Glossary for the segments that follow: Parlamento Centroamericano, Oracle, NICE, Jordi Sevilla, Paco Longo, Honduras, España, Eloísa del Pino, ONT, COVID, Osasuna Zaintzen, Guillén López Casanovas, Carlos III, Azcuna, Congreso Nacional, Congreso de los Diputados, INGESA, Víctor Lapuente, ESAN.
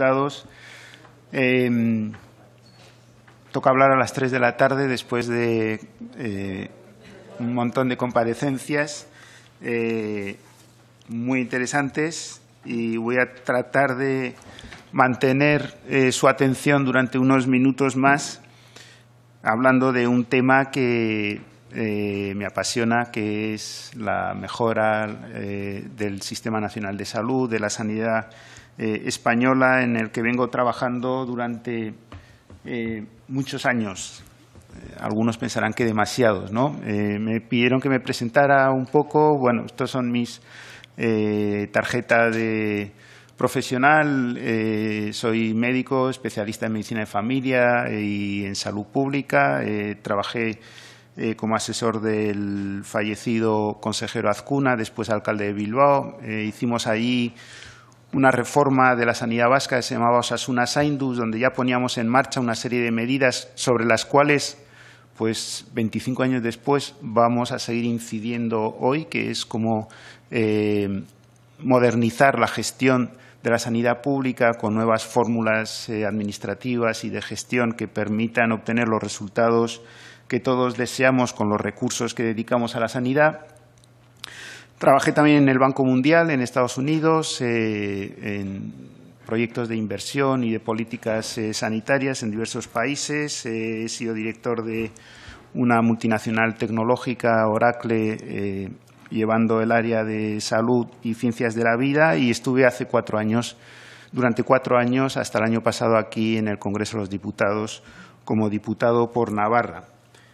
Diputados. Toca hablar a las 3 de la tarde después de un montón de comparecencias muy interesantes, y voy a tratar de mantener su atención durante unos minutos más hablando de un tema que me apasiona, que es la mejora del Sistema Nacional de Salud, de la sanidad española, en el que vengo trabajando durante muchos años. Algunos pensarán que demasiados, ¿no? Me pidieron que me presentara un poco. Bueno, estos son mis tarjetas de profesional. Soy médico, especialista en medicina de familia y en salud pública. Trabajé como asesor del fallecido consejero Azcuna, después alcalde de Bilbao. Hicimos allí una reforma de la sanidad vasca que se llamaba Osasuna Zaintzen, donde ya poníamos en marcha una serie de medidas sobre las cuales, pues 25 años después, vamos a seguir incidiendo hoy, que es como modernizar la gestión de la sanidad pública con nuevas fórmulas administrativas y de gestión que permitan obtener los resultados que todos deseamos con los recursos que dedicamos a la sanidad. Trabajé también en el Banco Mundial, en Estados Unidos, en proyectos de inversión y de políticas sanitarias en diversos países. He sido director de una multinacional tecnológica, Oracle, llevando el área de salud y ciencias de la vida, y estuve hace 4 años, durante 4 años, hasta el año pasado, aquí en el Congreso de los Diputados como diputado por Navarra.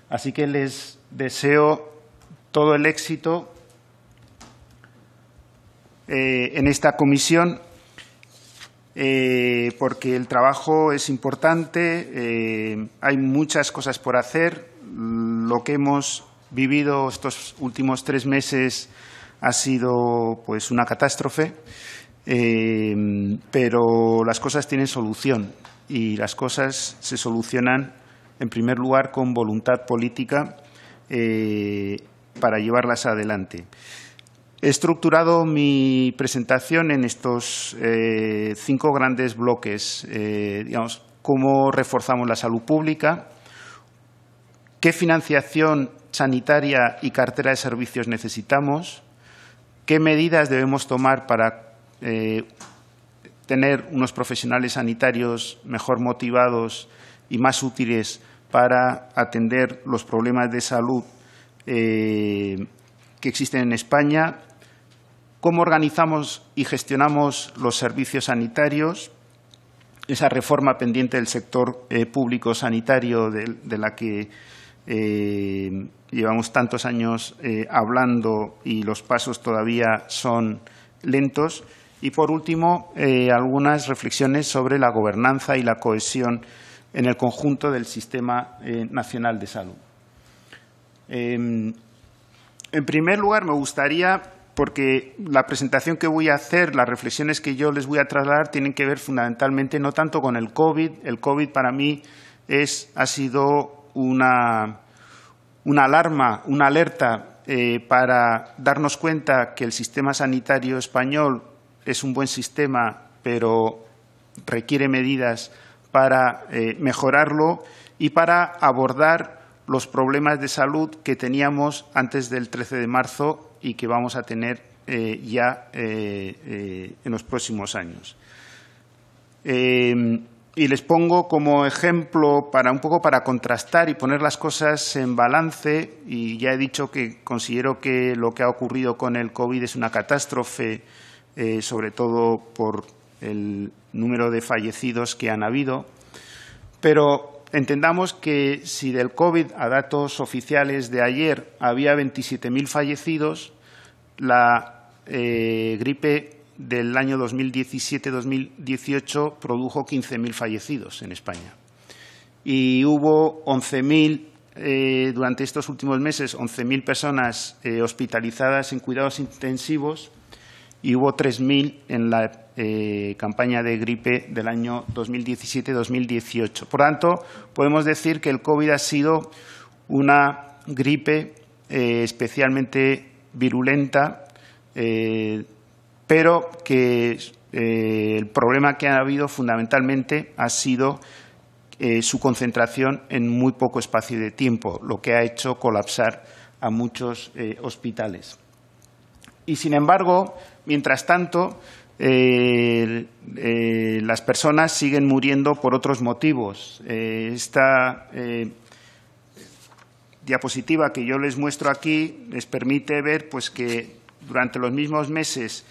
Así que les deseo todo el éxito en esta comisión, porque el trabajo es importante, hay muchas cosas por hacer. Lo que hemos vivido estos últimos 3 meses ha sido, pues, una catástrofe, pero las cosas tienen solución, y las cosas se solucionan, en primer lugar, con voluntad política para llevarlas adelante. He estructurado mi presentación en estos 5 grandes bloques. Digamos, cómo reforzamos la salud pública, qué financiación sanitaria y cartera de servicios necesitamos, qué medidas debemos tomar para tener unos profesionales sanitarios mejor motivados y más útiles para atender los problemas de salud que existen en España, cómo organizamos y gestionamos los servicios sanitarios, esa reforma pendiente del sector público sanitario de la que llevamos tantos años hablando y los pasos todavía son lentos, y por último algunas reflexiones sobre la gobernanza y la cohesión en el conjunto del Sistema Nacional de Salud. En primer lugar, me gustaría, porque la presentación que voy a hacer, las reflexiones que yo les voy a trasladar tienen que ver fundamentalmente no tanto con el COVID. El COVID para mí ha sido una alarma, una alerta para darnos cuenta que el sistema sanitario español es un buen sistema, pero requiere medidas para mejorarlo y para abordar los problemas de salud que teníamos antes del 13 de marzo y que vamos a tener ya en los próximos años. Y les pongo como ejemplo, para contrastar y poner las cosas en balance, y ya he dicho que considero que lo que ha ocurrido con el COVID es una catástrofe, sobre todo por el número de fallecidos que han habido, pero entendamos que si del COVID, a datos oficiales de ayer, había 27.000 fallecidos, la gripe del año 2017-2018 produjo 15.000 fallecidos en España. Y hubo 11.000, durante estos últimos meses, 11.000 personas hospitalizadas en cuidados intensivos, y hubo 3.000 en la campaña de gripe del año 2017-2018. Por tanto, podemos decir que el COVID ha sido una gripe especialmente virulenta, pero que El problema que ha habido fundamentalmente ha sido su concentración en muy poco espacio de tiempo, lo que ha hecho colapsar a muchos hospitales. Y, sin embargo, mientras tanto, las personas siguen muriendo por otros motivos. Esta diapositiva que yo les muestro aquí les permite ver pues, que durante los mismos meses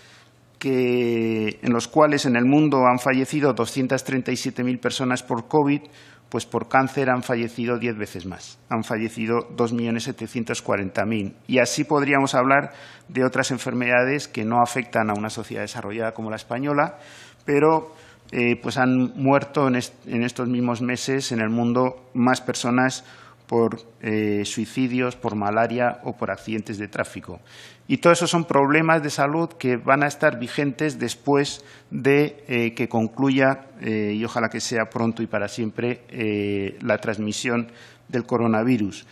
en los cuales en el mundo han fallecido 237.000 personas por COVID, pues por cáncer han fallecido 10 veces más. Han fallecido 2.740.000. Y así podríamos hablar de otras enfermedades que no afectan a una sociedad desarrollada como la española, pero pues han muerto en estos mismos meses en el mundo más personas por suicidios, por malaria o por accidentes de tráfico. Y todo eso son problemas de salud que van a estar vigentes después de que concluya, y ojalá que sea pronto y para siempre, la transmisión del coronavirus.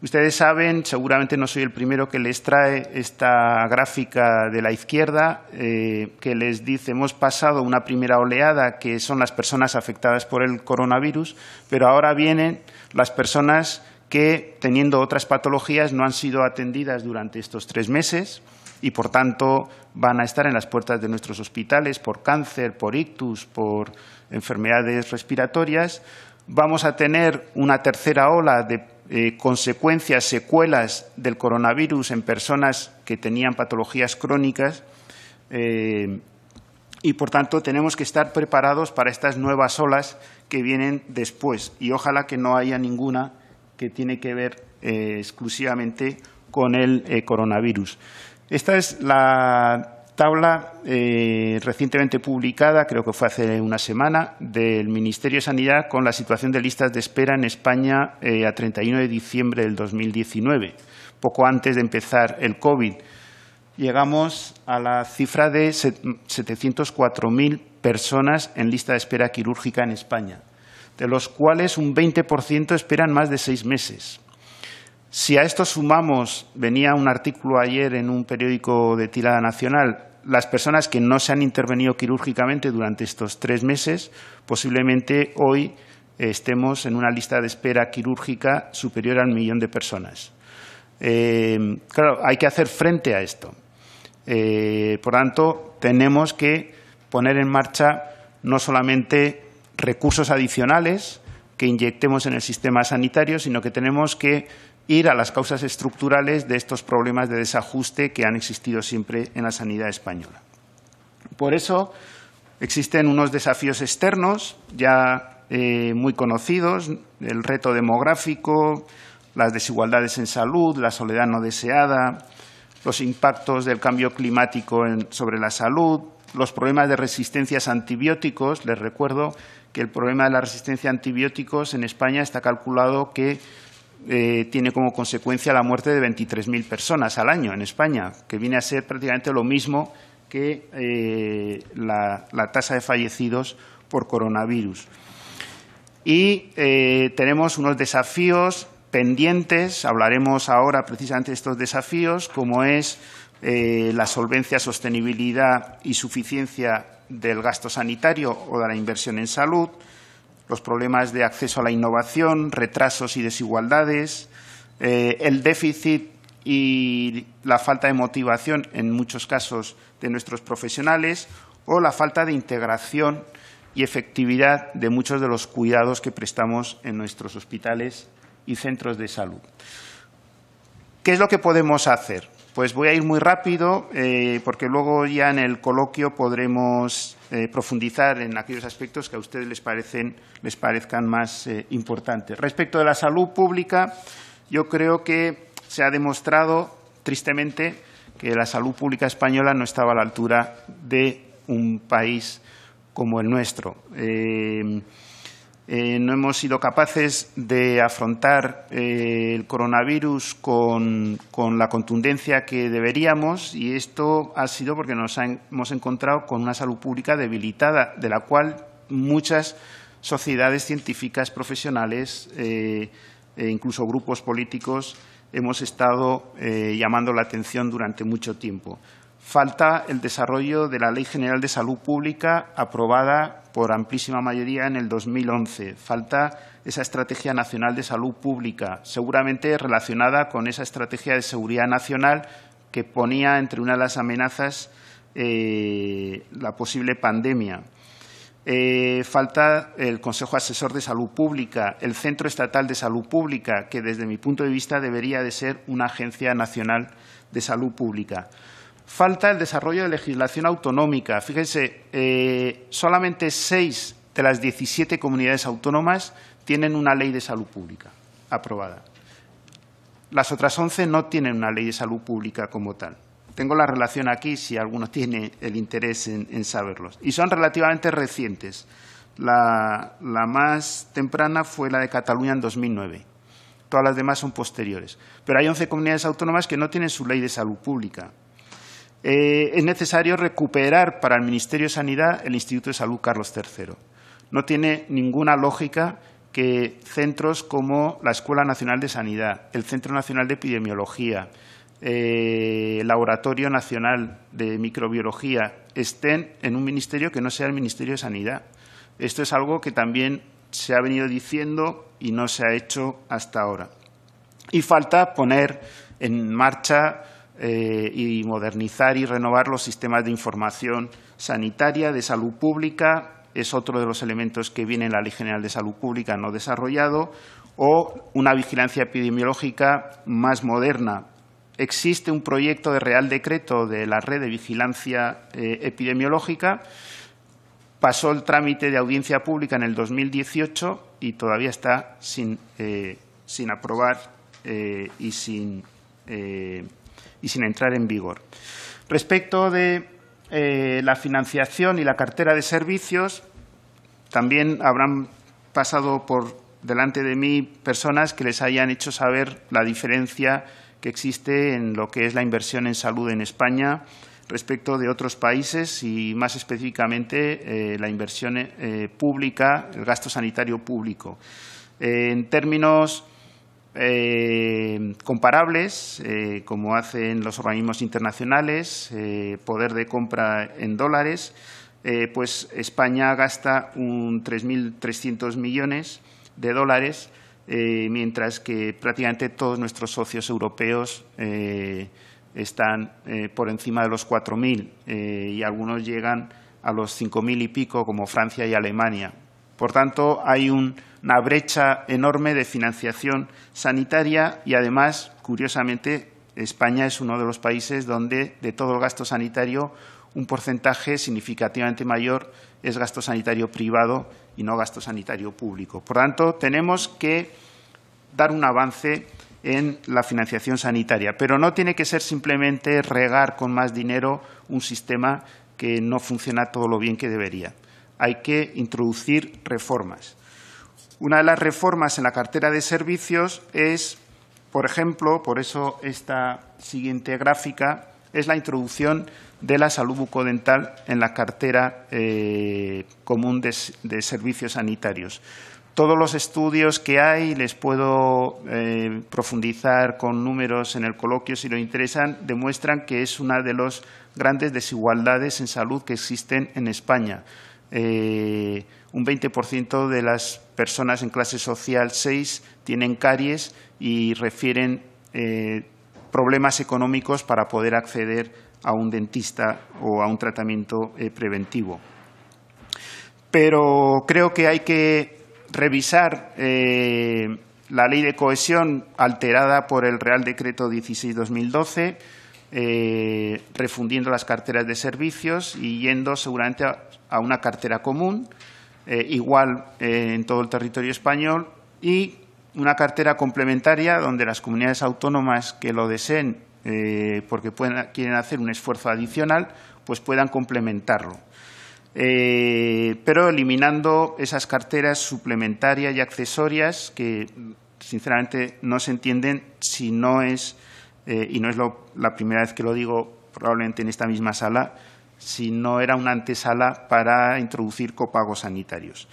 Ustedes saben, seguramente no soy el primero que les trae esta gráfica de la izquierda, que les dice hemos pasado una primera oleada que son las personas afectadas por el coronavirus, pero ahora vienen las personas que, teniendo otras patologías, no han sido atendidas durante estos 3 meses y, por tanto, van a estar en las puertas de nuestros hospitales por cáncer, por ictus, por enfermedades respiratorias. Vamos a tener una tercera ola de consecuencias, secuelas del coronavirus en personas que tenían patologías crónicas y, por tanto, tenemos que estar preparados para estas nuevas olas que vienen después. Y ojalá que no haya ninguna que tiene que ver exclusivamente con el coronavirus. Esta es la tabla recientemente publicada, creo que fue hace una semana, del Ministerio de Sanidad con la situación de listas de espera en España a 31 de diciembre del 2019, poco antes de empezar el COVID. Llegamos a la cifra de 704.000 personas en lista de espera quirúrgica en España, de los cuales un 20% esperan más de 6 meses. Si a esto sumamos, venía un artículo ayer en un periódico de tirada nacional, las personas que no se han intervenido quirúrgicamente durante estos 3 meses, posiblemente hoy estemos en una lista de espera quirúrgica superior al 1.000.000 de personas. Claro, hay que hacer frente a esto. Por tanto, tenemos que poner en marcha no solamente recursos adicionales que inyectemos en el sistema sanitario, sino que tenemos que ir a las causas estructurales de estos problemas de desajuste que han existido siempre en la sanidad española. Por eso existen unos desafíos externos ya muy conocidos, el reto demográfico, las desigualdades en salud, la soledad no deseada, los impactos del cambio climático sobre la salud, los problemas de resistencias a antibióticos. Les recuerdo que el problema de la resistencia a antibióticos en España está calculado que tiene como consecuencia la muerte de 23.000 personas al año en España, que viene a ser prácticamente lo mismo que la tasa de fallecidos por coronavirus. Y tenemos unos desafíos pendientes, hablaremos ahora precisamente de estos desafíos, como es la solvencia, sostenibilidad y suficiencia del gasto sanitario o de la inversión en salud, los problemas de acceso a la innovación, retrasos y desigualdades, el déficit y la falta de motivación, en muchos casos, de nuestros profesionales o la falta de integración y efectividad de muchos de los cuidados que prestamos en nuestros hospitales y centros de salud. ¿Qué es lo que podemos hacer? Pues voy a ir muy rápido porque luego ya en el coloquio podremos profundizar en aquellos aspectos que a ustedes les parezcan más importantes. Respecto de la salud pública, yo creo que se ha demostrado tristemente que la salud pública española no estaba a la altura de un país como el nuestro. No hemos sido capaces de afrontar el coronavirus con la contundencia que deberíamos, y esto ha sido porque hemos encontrado con una salud pública debilitada, de la cual muchas sociedades científicas, profesionales e incluso grupos políticos hemos estado llamando la atención durante mucho tiempo. falta el desarrollo de la Ley General de Salud Pública aprobada por amplísima mayoría en el 2011. Falta esa Estrategia Nacional de Salud Pública, seguramente relacionada con esa Estrategia de Seguridad Nacional que ponía entre una de las amenazas la posible pandemia. Falta el Consejo Asesor de Salud Pública, el Centro Estatal de Salud Pública, que desde mi punto de vista debería de ser una Agencia Nacional de Salud Pública. Falta el desarrollo de legislación autonómica. Fíjense, solamente 6 de las 17 comunidades autónomas tienen una ley de salud pública aprobada. Las otras 11 no tienen una ley de salud pública como tal. Tengo la relación aquí, si alguno tiene el interés en saberlos. Y son relativamente recientes. La más temprana fue la de Cataluña en 2009. Todas las demás son posteriores. Pero hay 11 comunidades autónomas que no tienen su ley de salud pública. Es necesario recuperar para el Ministerio de Sanidad el Instituto de Salud Carlos III. No tiene ninguna lógica que centros como la Escuela Nacional de Sanidad, el Centro Nacional de Epidemiología, el Laboratorio Nacional de Microbiología estén en un ministerio que no sea el Ministerio de Sanidad. Esto es algo que también se ha venido diciendo y no se ha hecho hasta ahora. Y falta poner en marcha y modernizar y renovar los sistemas de información sanitaria, de salud pública, es otro de los elementos que viene en la Ley General de Salud Pública no desarrollado, o una vigilancia epidemiológica más moderna. Existe un proyecto de Real Decreto de la Red de Vigilancia Epidemiológica, pasó el trámite de audiencia pública en el 2018 y todavía está sin aprobar y sin entrar en vigor. Respecto de la financiación y la cartera de servicios, también habrán pasado por delante de mí personas que les hayan hecho saber la diferencia que existe en lo que es la inversión en salud en España respecto de otros países y, más específicamente, la inversión pública, el gasto sanitario público. En términos comparables, como hacen los organismos internacionales, poder de compra en dólares, pues España gasta un 3.300 millones de dólares, mientras que prácticamente todos nuestros socios europeos están por encima de los 4.000 y algunos llegan a los 5.000 y pico, como Francia y Alemania. Por tanto, hay una brecha enorme de financiación sanitaria y, además, curiosamente, España es uno de los países donde, de todo el gasto sanitario, un porcentaje significativamente mayor es gasto sanitario privado y no gasto sanitario público. Por tanto, tenemos que dar un avance en la financiación sanitaria, pero no tiene que ser simplemente regar con más dinero un sistema que no funciona todo lo bien que debería. Hay que introducir reformas. Una de las reformas en la cartera de servicios es, por ejemplo, por eso esta siguiente gráfica, es la introducción de la salud bucodental en la cartera común de servicios sanitarios. Todos los estudios que hay, les puedo profundizar con números en el coloquio si lo interesan, demuestran que es una de las grandes desigualdades en salud que existen en España. Un 20% de las personas en clase social 6 tienen caries y refieren problemas económicos para poder acceder a un dentista o a un tratamiento preventivo. Pero creo que hay que revisar la Ley de Cohesión alterada por el Real Decreto 16/2012, refundiendo las carteras de servicios y yendo seguramente a una cartera común, igual en todo el territorio español, y una cartera complementaria donde las comunidades autónomas que lo deseen, porque quieren hacer un esfuerzo adicional, pues puedan complementarlo. Pero eliminando esas carteras suplementarias y accesorias que, sinceramente, no se entienden si no es... y no es la primera vez que lo digo, probablemente en esta misma sala, si no era una antesala para introducir copagos sanitarios.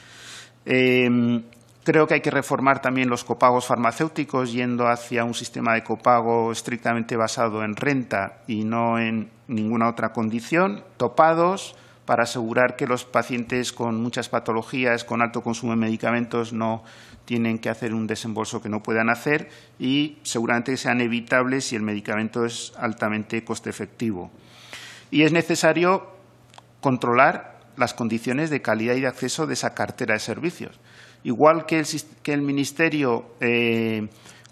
Creo que hay que reformar también los copagos farmacéuticos, yendo hacia un sistema de copago estrictamente basado en renta y no en ninguna otra condición, topados, para asegurar que los pacientes con muchas patologías, con alto consumo de medicamentos, no tienen que hacer un desembolso que no puedan hacer y seguramente sean evitables si el medicamento es altamente coste efectivo. Y es necesario controlar las condiciones de calidad y de acceso de esa cartera de servicios. Igual que el Ministerio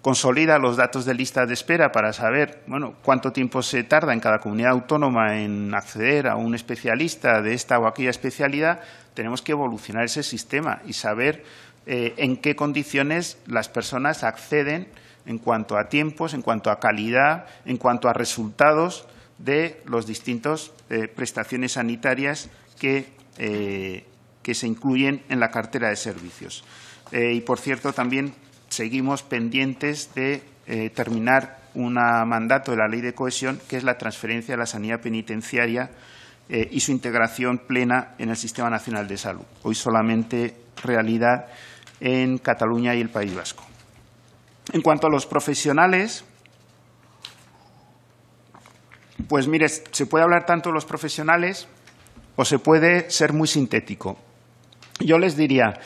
consolida los datos de lista de espera para saber, bueno, cuánto tiempo se tarda en cada comunidad autónoma en acceder a un especialista de esta o aquella especialidad, tenemos que evolucionar ese sistema y saber en qué condiciones las personas acceden en cuanto a tiempos, en cuanto a calidad, en cuanto a resultados de los distintos prestaciones sanitarias que se incluyen en la cartera de servicios. Y, por cierto, también seguimos pendientes de terminar un mandato de la Ley de Cohesión, que es la transferencia de la sanidad penitenciaria y su integración plena en el Sistema Nacional de Salud, hoy solamente realidad en Cataluña y el País Vasco. En cuanto a los profesionales, pues, mire, se puede hablar tanto de los profesionales o se puede ser muy sintético. Yo les diría,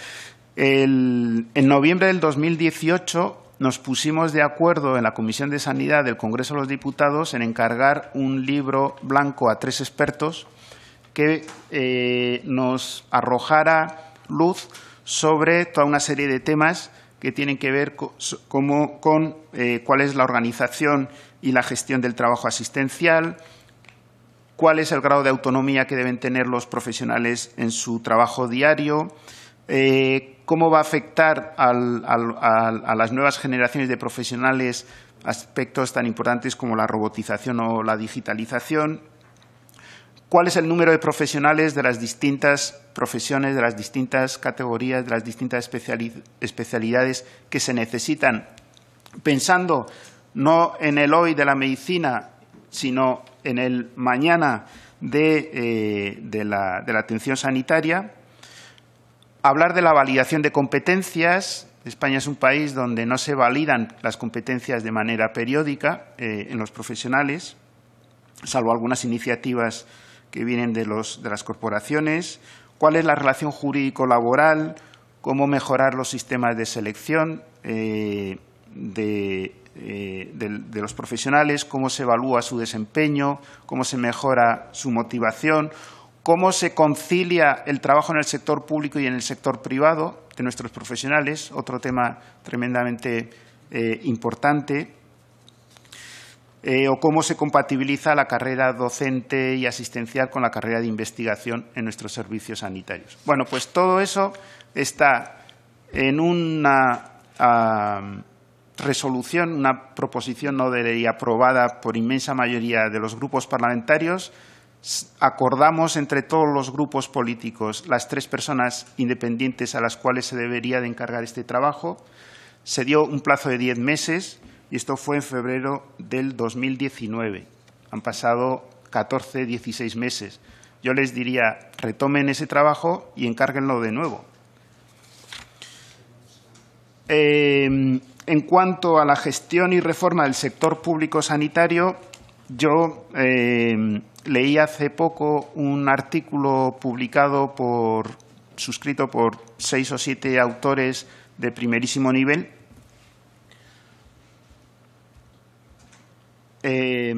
en noviembre del 2018 nos pusimos de acuerdo en la Comisión de Sanidad del Congreso de los Diputados en encargar un libro blanco a 3 expertos que nos arrojara luz sobre toda una serie de temas que tienen que ver con cuál es la organización y la gestión del trabajo asistencial, cuál es el grado de autonomía que deben tener los profesionales en su trabajo diario, cómo va a afectar a las nuevas generaciones de profesionales aspectos tan importantes como la robotización o la digitalización, cuál es el número de profesionales de las distintas profesiones, de las distintas categorías, de las distintas especialidades que se necesitan, pensando no en el hoy de la medicina, sino en el mañana de la atención sanitaria. Hablar de la validación de competencias. España es un país donde no se validan las competencias de manera periódica en los profesionales, salvo algunas iniciativas que vienen de las corporaciones. ¿Cuál es la relación jurídico-laboral? ¿Cómo mejorar los sistemas de selección de los profesionales? ¿Cómo se evalúa su desempeño? ¿Cómo se mejora su motivación? ¿Cómo se concilia el trabajo en el sector público y en el sector privado de nuestros profesionales? Otro tema tremendamente importante. O cómo se compatibiliza la carrera docente y asistencial con la carrera de investigación en nuestros servicios sanitarios. Bueno, pues todo eso está en una resolución, una proposición no de ley aprobada por inmensa mayoría de los grupos parlamentarios. Acordamos entre todos los grupos políticos las 3 personas independientes a las cuales se debería de encargar este trabajo. Se dio un plazo de 10 meses y esto fue en febrero del 2019. Han pasado 14, 16 meses. Yo les diría, retomen ese trabajo y encárguenlo de nuevo. En cuanto a la gestión y reforma del sector público sanitario, yo leí hace poco un artículo publicado suscrito por 6 o 7 autores de primerísimo nivel, que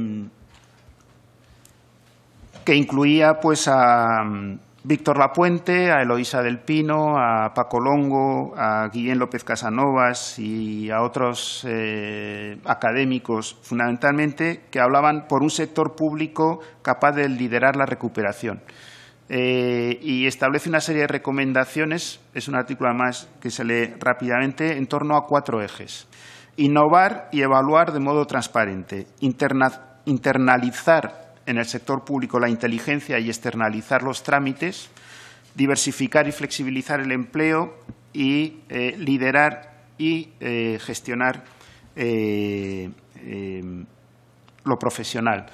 incluía, pues, a Víctor Lapuente, a Eloísa del Pino, a Paco Longo, a Guillén López Casanovas y a otros académicos, fundamentalmente, que hablaban por un sector público capaz de liderar la recuperación. Y establece una serie de recomendaciones, es un artículo además que se lee rápidamente, en torno a 4 ejes. Innovar y evaluar de modo transparente, internalizar en el sector público la inteligencia y externalizar los trámites, diversificar y flexibilizar el empleo y liderar y gestionar lo profesional.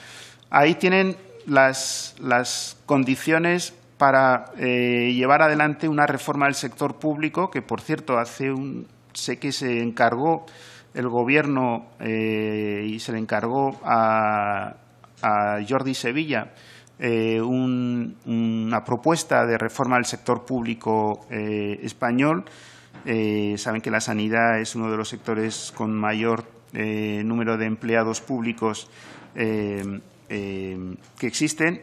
Ahí tienen las condiciones para llevar adelante una reforma del sector público que, por cierto, sé que se encargó el Gobierno y se le encargó a Jordi Sevilla una propuesta de reforma del sector público español. Saben que la sanidad es uno de los sectores con mayor número de empleados públicos que existen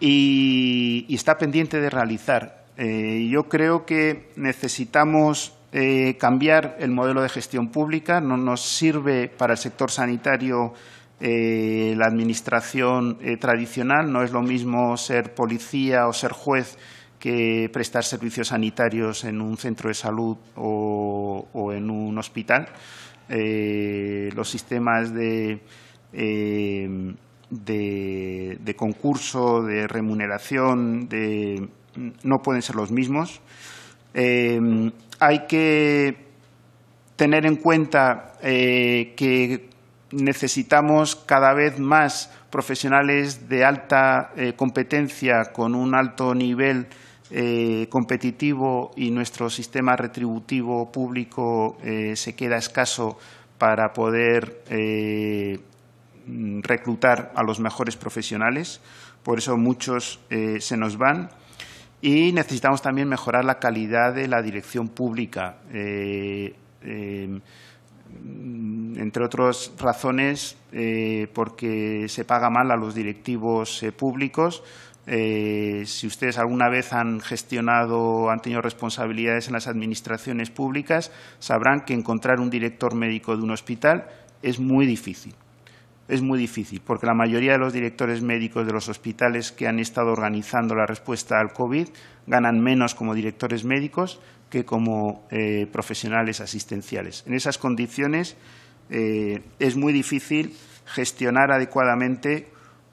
y está pendiente de realizar. Yo creo que necesitamos cambiar el modelo de gestión pública. No nos sirve para el sector sanitario la administración tradicional. No es lo mismo ser policía o ser juez que prestar servicios sanitarios en un centro de salud o en un hospital. Los sistemas de concurso, de remuneración, no pueden ser los mismos. Hay que tener en cuenta que necesitamos cada vez más profesionales de alta competencia con un alto nivel competitivo y nuestro sistema retributivo público se queda escaso para poder reclutar a los mejores profesionales. Por eso muchos se nos van. Y necesitamos también mejorar la calidad de la dirección pública. Entre otras razones, porque se paga mal a los directivos públicos. Si ustedes alguna vez han gestionado, han tenido responsabilidades en las administraciones públicas, sabrán que encontrar un director médico de un hospital es muy difícil. Es muy difícil, porque la mayoría de los directores médicos de los hospitales que han estado organizando la respuesta al COVID ganan menos como directores médicos que como profesionales asistenciales. En esas condiciones es muy difícil gestionar adecuadamente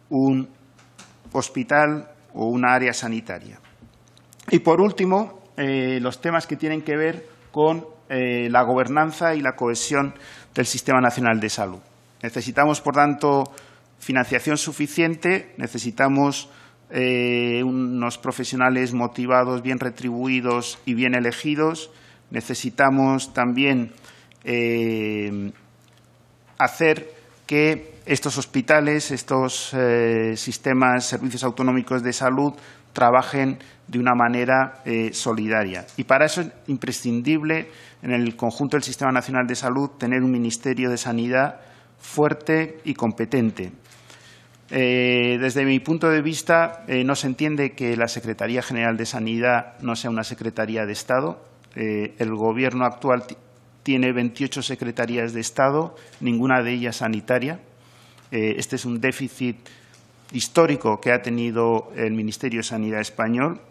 un hospital o una área sanitaria. Y, por último, los temas que tienen que ver con la gobernanza y la cohesión del Sistema Nacional de Salud. Necesitamos, por tanto, financiación suficiente, necesitamos unos profesionales motivados, bien retribuidos y bien elegidos. Necesitamos también hacer que estos hospitales, estos sistemas, servicios autonómicos de salud, trabajen de una manera solidaria. Y para eso es imprescindible, en el conjunto del Sistema Nacional de Salud, tener un Ministerio de Sanidad fuerte y competente. Desde mi punto de vista, no se entiende que la Secretaría General de Sanidad no sea una Secretaría de Estado. El Gobierno actual tiene 28 secretarías de Estado, ninguna de ellas sanitaria. Este es un déficit histórico que ha tenido el Ministerio de Sanidad español.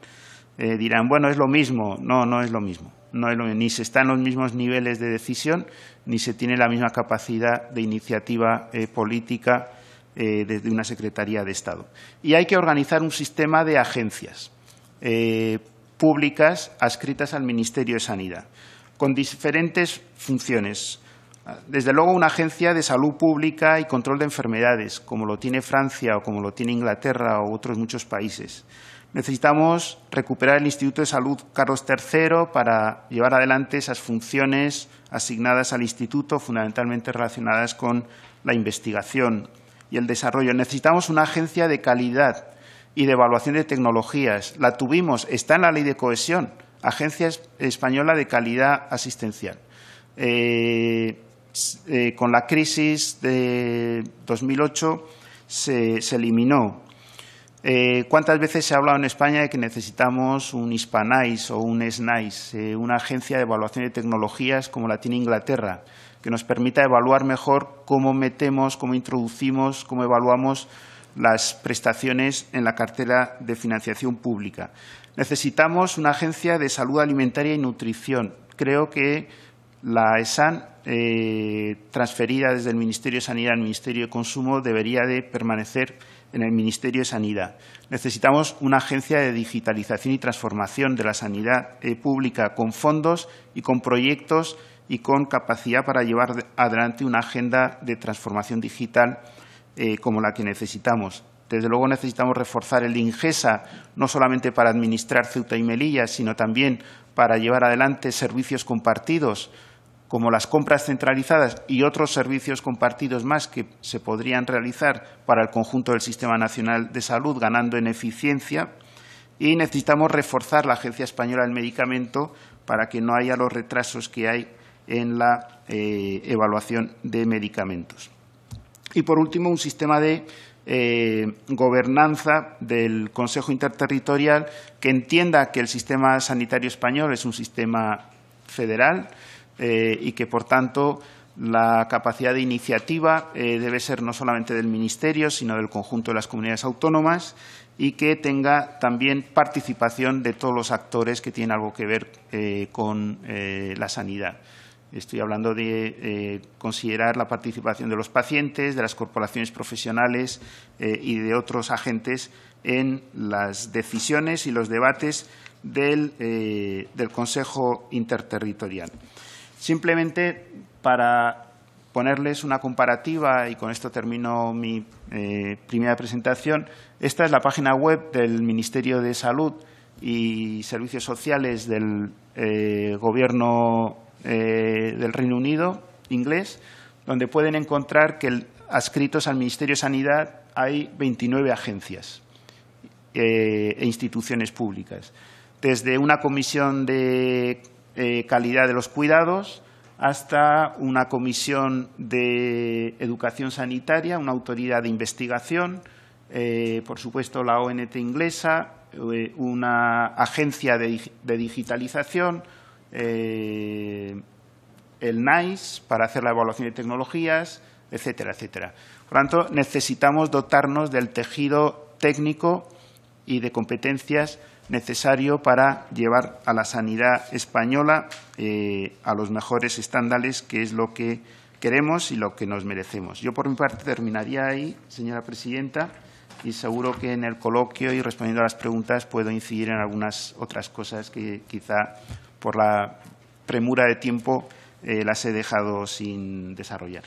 Dirán, bueno, es lo mismo. No, no es lo mismo. No es lo mismo. Ni se está en los mismos niveles de decisión, ni se tiene la misma capacidad de iniciativa política desde una Secretaría de Estado. Y hay que organizar un sistema de agencias públicas adscritas al Ministerio de Sanidad, con diferentes funciones. Desde luego, una agencia de salud pública y control de enfermedades, como lo tiene Francia o como lo tiene Inglaterra o otros muchos países. Necesitamos recuperar el Instituto de Salud Carlos III para llevar adelante esas funciones asignadas al Instituto, fundamentalmente relacionadas con la investigación y el desarrollo. Necesitamos una agencia de calidad y de evaluación de tecnologías. La tuvimos, está en la Ley de Cohesión, Agencia Española de Calidad Asistencial. Con la crisis de 2008 se eliminó. ¿Cuántas veces se ha hablado en España de que necesitamos un HISPANICE o un SNICE, una agencia de evaluación de tecnologías como la tiene Inglaterra, que nos permita evaluar mejor cómo metemos, cómo introducimos, cómo evaluamos las prestaciones en la cartera de financiación pública? Necesitamos una agencia de salud alimentaria y nutrición. Creo que la ESAN, transferida desde el Ministerio de Sanidad al Ministerio de Consumo, debería de permanecer en el Ministerio de Sanidad. Necesitamos una agencia de digitalización y transformación de la sanidad pública, con fondos y con proyectos y con capacidad para llevar adelante una agenda de transformación digital como la que necesitamos. Desde luego necesitamos reforzar el INGESA, no solamente para administrar Ceuta y Melilla, sino también para llevar adelante servicios compartidos, como las compras centralizadas y otros servicios compartidos más que se podrían realizar para el conjunto del Sistema Nacional de Salud, ganando en eficiencia. Y necesitamos reforzar la Agencia Española del Medicamento para que no haya los retrasos que hay en la evaluación de medicamentos. Y, por último, un sistema de gobernanza del Consejo Interterritorial que entienda que el sistema sanitario español es un sistema federal y que, por tanto, la capacidad de iniciativa debe ser no solamente del Ministerio, sino del conjunto de las comunidades autónomas, y que tenga también participación de todos los actores que tienen algo que ver con la sanidad. Estoy hablando de considerar la participación de los pacientes, de las corporaciones profesionales y de otros agentes en las decisiones y los debates del Consejo Interterritorial. Simplemente para ponerles una comparativa, y con esto termino mi primera presentación, esta es la página web del Ministerio de Salud y Servicios Sociales del Gobierno del Reino Unido inglés, donde pueden encontrar que adscritos al Ministerio de Sanidad hay 29 agencias e instituciones públicas, desde una comisión de calidad de los cuidados hasta una comisión de educación sanitaria, una autoridad de investigación, por supuesto la ONT inglesa, una agencia de digitalización, el NICE para hacer la evaluación de tecnologías, etcétera, etcétera. Por lo tanto, necesitamos dotarnos del tejido técnico y de competencias necesario para llevar a la sanidad española a los mejores estándares, que es lo que queremos y lo que nos merecemos. Yo, por mi parte, terminaría ahí, señora presidenta, y seguro que en el coloquio y respondiendo a las preguntas puedo incidir en algunas otras cosas que quizá por la premura de tiempo las he dejado sin desarrollar.